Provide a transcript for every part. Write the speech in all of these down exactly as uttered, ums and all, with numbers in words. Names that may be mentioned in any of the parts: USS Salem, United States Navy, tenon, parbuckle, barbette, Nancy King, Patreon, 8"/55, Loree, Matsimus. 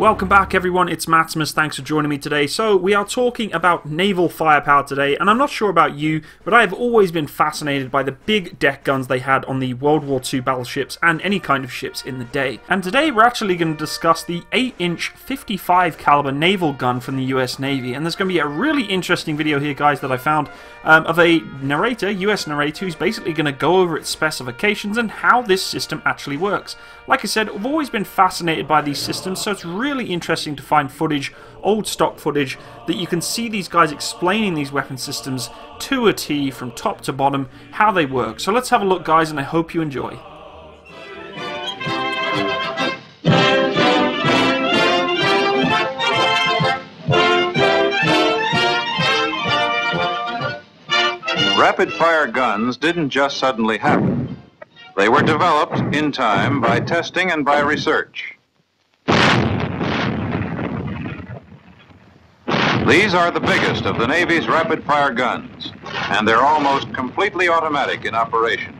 Welcome back everyone, it's Matsimus, thanks for joining me today. So we are talking about naval firepower today, and I'm not sure about you, but I have always been fascinated by the big deck guns they had on the World War Two battleships and any kind of ships in the day. And today we're actually going to discuss the eight inch fifty-five caliber naval gun from the U S Navy, and there's going to be a really interesting video here guys that I found um, of a narrator, U S narrator, who's basically going to go over its specifications and how this system actually works. Like I said, I've always been fascinated by these systems, so it's really interesting to find footage, old stock footage, that you can see these guys explaining these weapon systems to a T from top to bottom, how they work. So let's have a look guys, and I hope you enjoy. Rapid-fire guns didn't just suddenly happen. They were developed in time by testing and by research. These are the biggest of the Navy's rapid-fire guns, and they're almost completely automatic in operation.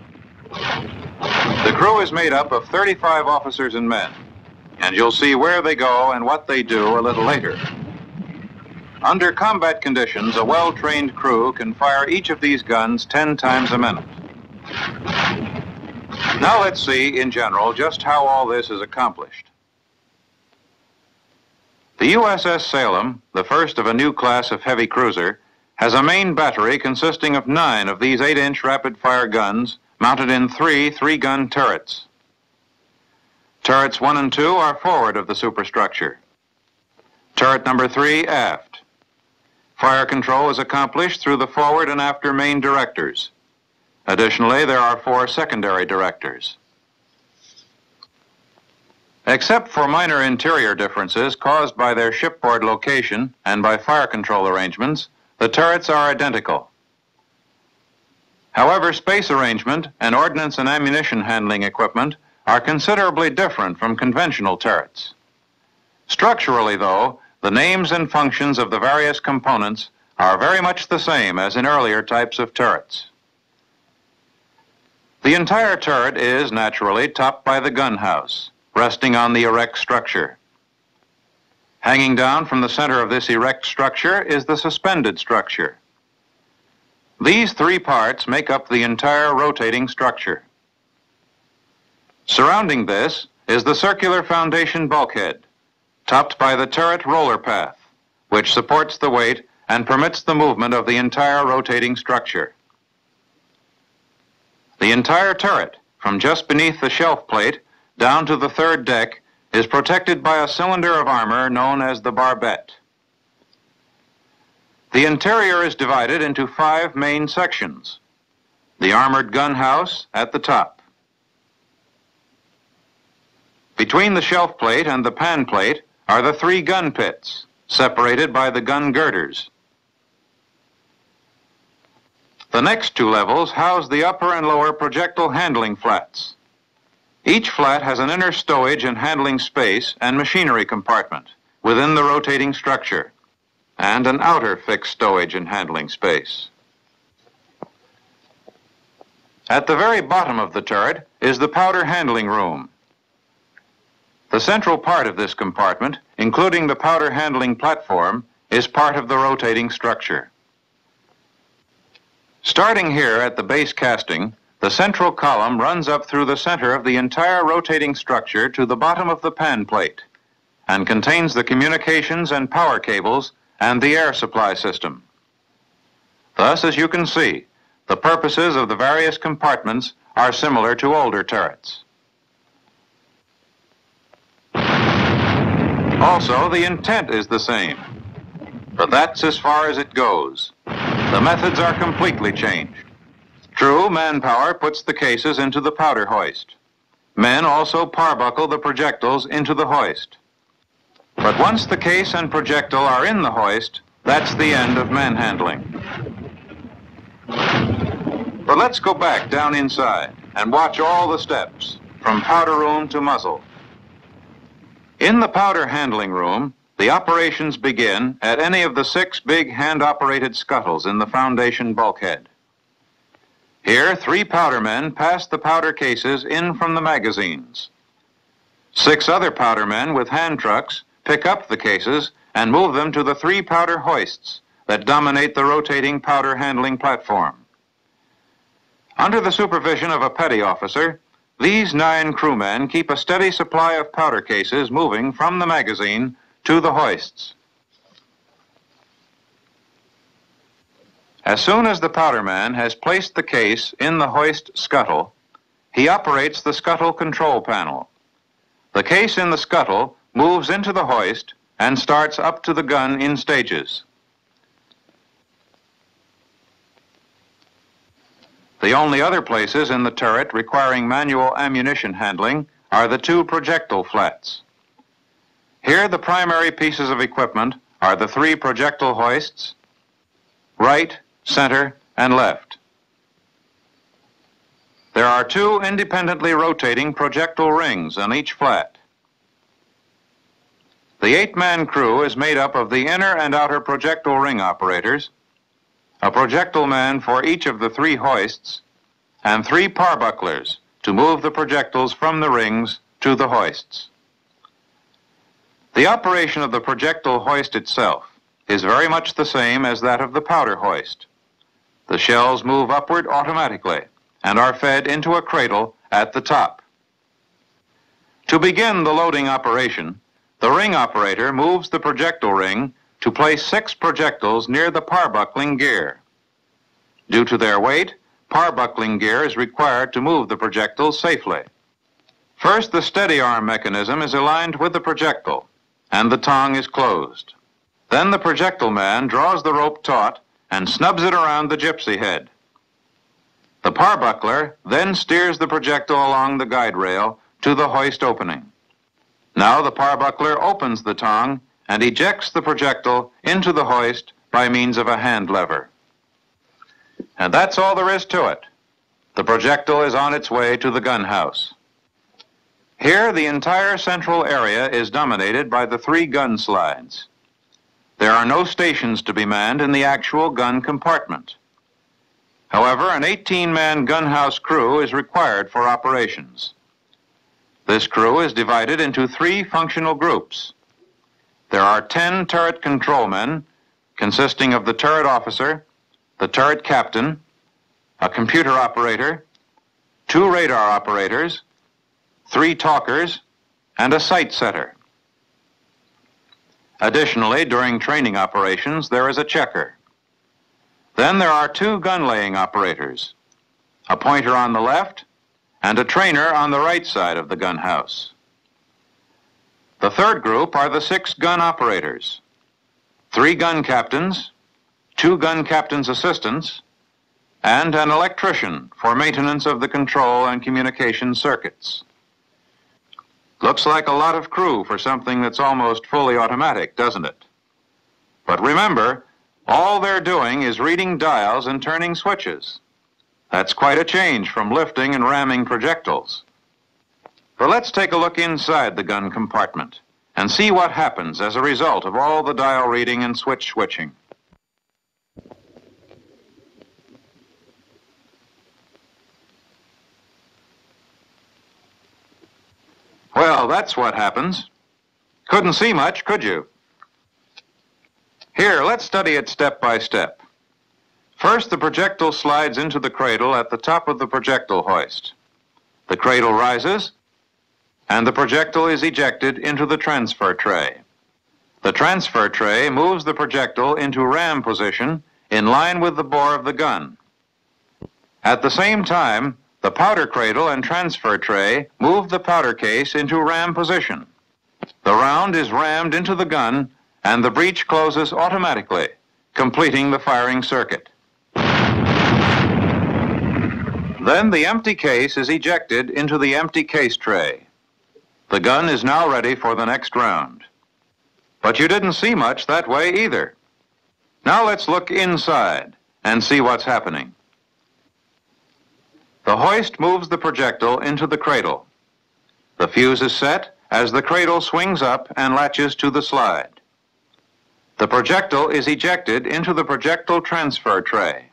The crew is made up of thirty-five officers and men, and you'll see where they go and what they do a little later. Under combat conditions, a well-trained crew can fire each of these guns ten times a minute. Now let's see, in general, just how all this is accomplished. The U S S Salem, the first of a new class of heavy cruiser, has a main battery consisting of nine of these eight inch rapid-fire guns mounted in three three-gun turrets. Turrets one and two are forward of the superstructure. Turret number three aft. Fire control is accomplished through the forward and after main directors. Additionally, there are four secondary directors. Except for minor interior differences caused by their shipboard location and by fire control arrangements, the turrets are identical. However, space arrangement and ordnance and ammunition handling equipment are considerably different from conventional turrets. Structurally, though, the names and functions of the various components are very much the same as in earlier types of turrets. The entire turret is, naturally, topped by the gunhouse, resting on the erect structure. Hanging down from the center of this erect structure is the suspended structure. These three parts make up the entire rotating structure. Surrounding this is the circular foundation bulkhead, topped by the turret roller path, which supports the weight and permits the movement of the entire rotating structure. The entire turret, from just beneath the shelf plate down to the third deck, is protected by a cylinder of armor known as the barbette. The interior is divided into five main sections. The armored gunhouse at the top. Between the shelf plate and the pan plate are the three gun pits, separated by the gun girders. The next two levels house the upper and lower projectile handling flats. Each flat has an inner stowage and handling space and machinery compartment within the rotating structure, and an outer fixed stowage and handling space. At the very bottom of the turret is the powder handling room. The central part of this compartment, including the powder handling platform, is part of the rotating structure. Starting here at the base casting, the central column runs up through the center of the entire rotating structure to the bottom of the pan plate and contains the communications and power cables and the air supply system. Thus, as you can see, the purposes of the various compartments are similar to older turrets. Also, the intent is the same, but that's as far as it goes. The methods are completely changed. True, manpower puts the cases into the powder hoist. Men also parbuckle the projectiles into the hoist. But once the case and projectile are in the hoist, that's the end of manhandling. But let's go back down inside and watch all the steps, from powder room to muzzle. In the powder handling room, the operations begin at any of the six big hand-operated scuttles in the foundation bulkhead. Here, three powder men pass the powder cases in from the magazines. Six other powder men with hand trucks pick up the cases, and move them to the three powder hoists that dominate the rotating powder handling platform. Under the supervision of a petty officer, these nine crewmen keep a steady supply of powder cases moving from the magazine to the hoists. As soon as the powder man has placed the case in the hoist scuttle, he operates the scuttle control panel. The case in the scuttle moves into the hoist and starts up to the gun in stages. The only other places in the turret requiring manual ammunition handling are the two projectile flats. Here the primary pieces of equipment are the three projectile hoists, right, center, and left. There are two independently rotating projectile rings on each flat. The eight-man crew is made up of the inner and outer projectile ring operators, a projectile man for each of the three hoists, and three parbucklers to move the projectiles from the rings to the hoists. The operation of the projectile hoist itself is very much the same as that of the powder hoist. The shells move upward automatically and are fed into a cradle at the top. To begin the loading operation, the ring operator moves the projectile ring to place six projectiles near the parbuckling gear. Due to their weight, parbuckling gear is required to move the projectiles safely. First, the steady arm mechanism is aligned with the projectile, and the tongue is closed. Then the projectile man draws the rope taut and snubs it around the gypsy head. The parbuckler then steers the projectile along the guide rail to the hoist opening. Now the parbuckler opens the tongue and ejects the projectile into the hoist by means of a hand lever. And that's all there is to it. The projectile is on its way to the gun house. Here, the entire central area is dominated by the three gun slides. There are no stations to be manned in the actual gun compartment. However, an eighteen-man gunhouse crew is required for operations. This crew is divided into three functional groups. There are ten turret controlmen, consisting of the turret officer, the turret captain, a computer operator, two radar operators, three talkers, and a sight setter. Additionally, during training operations, there is a checker. Then there are two gun-laying operators, a pointer on the left and a trainer on the right side of the gun house. The third group are the six gun operators, three gun captains, two gun captains' assistants, and an electrician for maintenance of the control and communication circuits. Looks like a lot of crew for something that's almost fully automatic, doesn't it? But remember, all they're doing is reading dials and turning switches. That's quite a change from lifting and ramming projectiles. But let's take a look inside the gun compartment and see what happens as a result of all the dial reading and switch switching. Well, that's what happens. Couldn't see much, could you? Here, let's study it step by step. First, the projectile slides into the cradle at the top of the projectile hoist. The cradle rises, and the projectile is ejected into the transfer tray. The transfer tray moves the projectile into ram position in line with the bore of the gun. At the same time, the powder cradle and transfer tray move the powder case into ram position. The round is rammed into the gun, and the breech closes automatically, completing the firing circuit. Then the empty case is ejected into the empty case tray. The gun is now ready for the next round. But you didn't see much that way either. Now let's look inside and see what's happening. The hoist moves the projectile into the cradle. The fuse is set as the cradle swings up and latches to the slide. The projectile is ejected into the projectile transfer tray.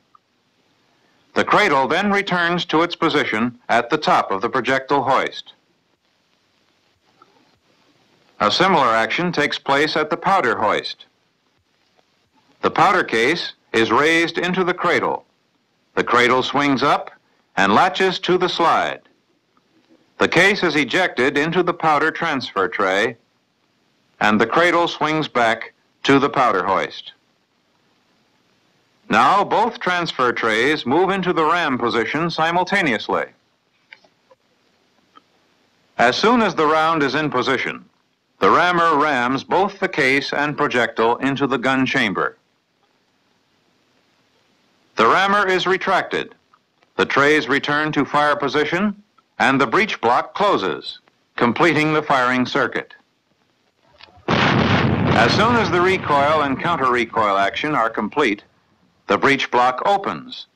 The cradle then returns to its position at the top of the projectile hoist. A similar action takes place at the powder hoist. The powder case is raised into the cradle. The cradle swings up and latches to the slide. The case is ejected into the powder transfer tray, and the cradle swings back to the powder hoist. Now both transfer trays move into the ram position simultaneously. As soon as the round is in position, the rammer rams both the case and projectile into the gun chamber. The rammer is retracted, the trays return to fire position, and the breech block closes, completing the firing circuit. As soon as the recoil and counter-recoil action are complete, the breech block opens,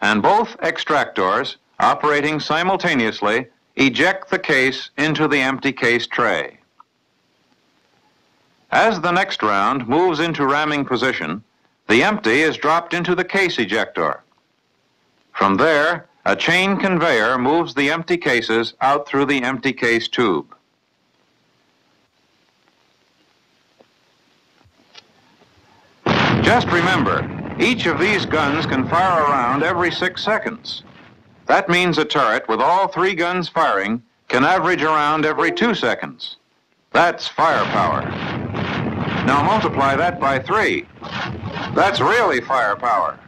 and both extractors, operating simultaneously, eject the case into the empty case tray. As the next round moves into ramming position, the empty is dropped into the case ejector. From there, a chain conveyor moves the empty cases out through the empty case tube. Just remember, each of these guns can fire a round every six seconds. That means a turret with all three guns firing can average a round every two seconds. That's firepower. Now multiply that by three. That's really firepower.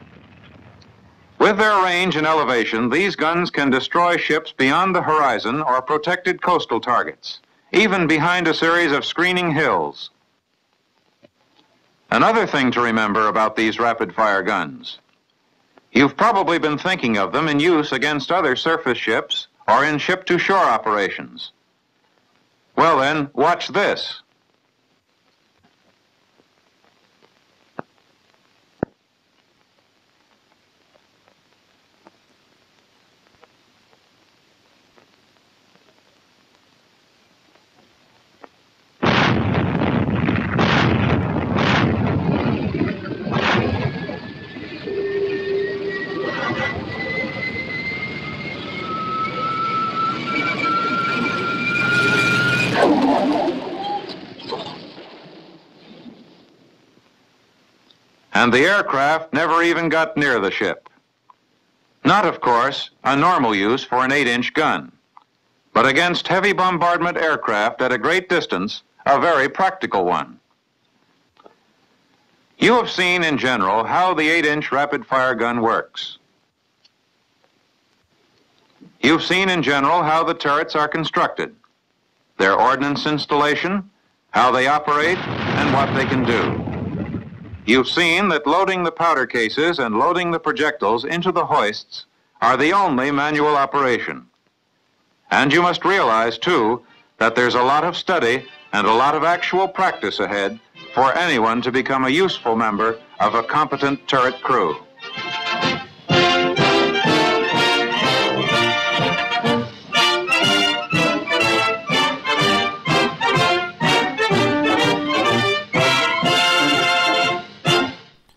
With their range and elevation, these guns can destroy ships beyond the horizon or protected coastal targets, even behind a series of screening hills. Another thing to remember about these rapid-fire guns. You've probably been thinking of them in use against other surface ships or in ship-to-shore operations. Well then, watch this. And the aircraft never even got near the ship. Not, of course, a normal use for an eight-inch gun, but against heavy bombardment aircraft at a great distance, a very practical one. You have seen in general how the eight-inch rapid-fire gun works. You've seen in general how the turrets are constructed, their ordnance installation, how they operate, and what they can do. You've seen that loading the powder cases and loading the projectiles into the hoists are the only manual operation. And you must realize, too, that there's a lot of study and a lot of actual practice ahead for anyone to become a useful member of a competent turret crew.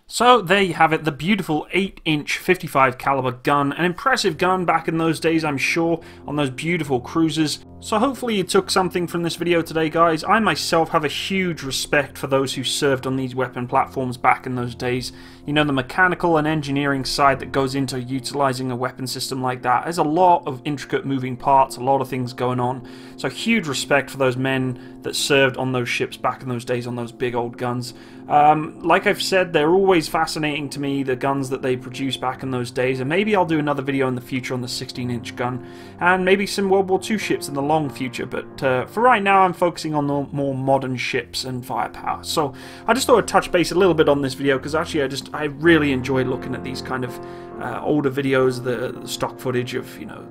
So there you have it, the beautiful eight-inch fifty-five caliber gun, an impressive gun back in those days, I'm sure, on those beautiful cruisers. So hopefully you took something from this video today, guys. I myself have a huge respect for those who served on these weapon platforms back in those days. You know, the mechanical and engineering side that goes into utilizing a weapon system like that. There's a lot of intricate moving parts, a lot of things going on. So huge respect for those men that served on those ships back in those days on those big old guns. Um, like I've said, they're always fascinating to me, the guns that they produced back in those days, and maybe I'll do another video in the future on the sixteen inch gun and maybe some World War Two ships in the long future, but uh, for right now I'm focusing on the more modern ships and firepower. So I just thought I'd touch base a little bit on this video because actually I just I really enjoy looking at these kind of uh, older videos, the, the stock footage of, you know,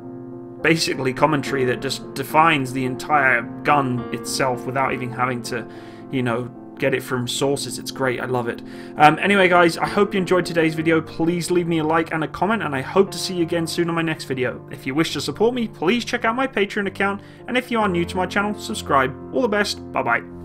basically commentary that just defines the entire gun itself without even having to, you know, get it from sources. It's great, I love it. Um, anyway guys, I hope you enjoyed today's video. Please leave me a like and a comment, and I hope to see you again soon on my next video. If you wish to support me, please check out my Patreon account, and if you are new to my channel, subscribe. All the best, bye bye.